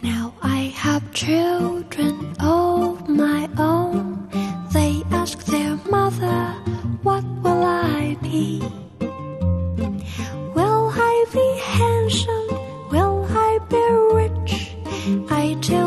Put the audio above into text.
Now I have children of my own. They ask their mother, what will I be? Will I be handsome? Will I be rich? I tell